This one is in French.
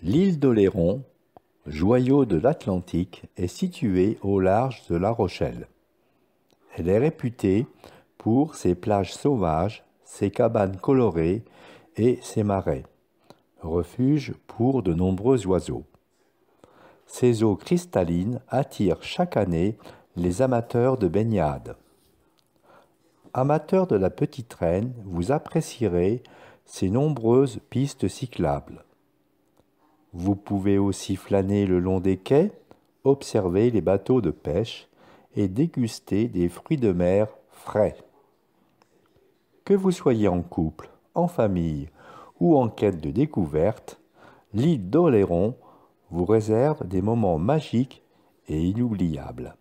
L'île d'Oléron, joyau de l'Atlantique, est située au large de La Rochelle. Elle est réputée pour ses plages sauvages, ses cabanes colorées et ses marais, refuge pour de nombreux oiseaux. Ces eaux cristallines attirent chaque année les amateurs de baignade. Amateurs de la petite reine, vous apprécierez ces nombreuses pistes cyclables. Vous pouvez aussi flâner le long des quais, observer les bateaux de pêche et déguster des fruits de mer frais. Que vous soyez en couple, en famille ou en quête de découverte, l'île d'Oléron vous réserve des moments magiques et inoubliables.